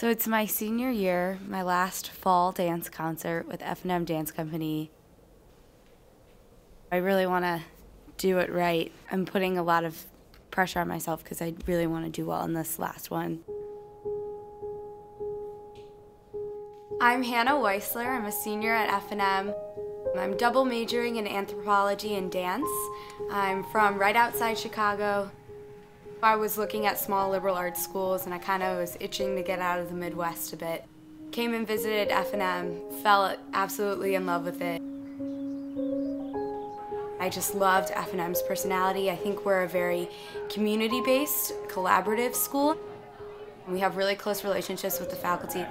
So it's my senior year, my last fall dance concert with F&M Dance Company. I really want to do it right. I'm putting a lot of pressure on myself because I really want to do well in this last one. I'm Hannah Weissler. I'm a senior at F&M. I'm double majoring in anthropology and dance. I'm from right outside Chicago. I was looking at small liberal arts schools and I kind of was itching to get out of the Midwest a bit. Came and visited F&M, fell absolutely in love with it. I just loved F&M's personality. I think we're a very community-based, collaborative school. We have really close relationships with the faculty.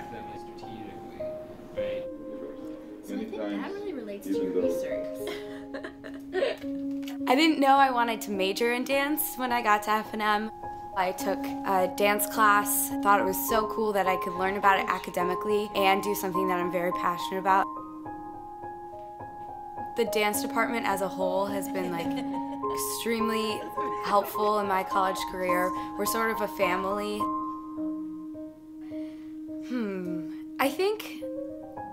So I think that really relates to your research. I didn't know I wanted to major in dance when I got to F&M. I took a dance class, thought it was so cool that I could learn about it academically and do something that I'm very passionate about. The dance department as a whole has been extremely helpful in my college career. We're sort of a family. I think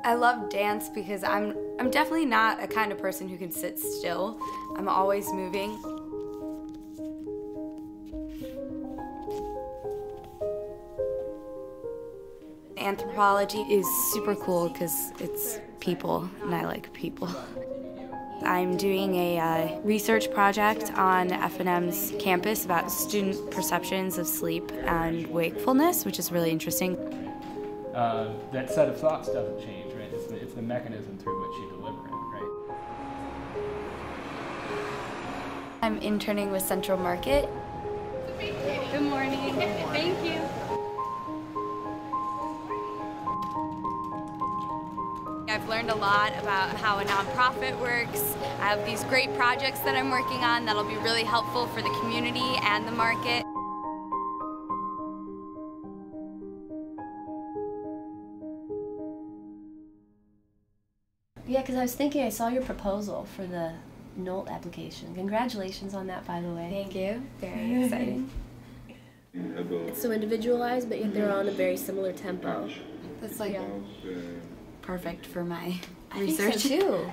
I love dance because I'm definitely not a kind of person who can sit still. I'm always moving. Anthropology is super cool because it's people, and I like people. I'm doing a research project on F&M's campus about student perceptions of sleep and wakefulness, which is really interesting. That set of thoughts doesn't change, right? It's the mechanism through which you deliver it, right? I'm interning with Central Market. Good morning. Good morning. Thank you. I've learned a lot about how a nonprofit works. I have these great projects that I'm working on that'll be really helpful for the community and the market. Yeah, because I was thinking, I saw your proposal for the NOLT application. Congratulations on that, by the way. Thank you. Very exciting. It's so individualized, but yet they're on a very similar tempo. That's perfect for my research. I think so, too.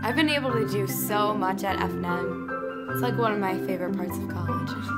I've been able to do so much at F&M. It's one of my favorite parts of college.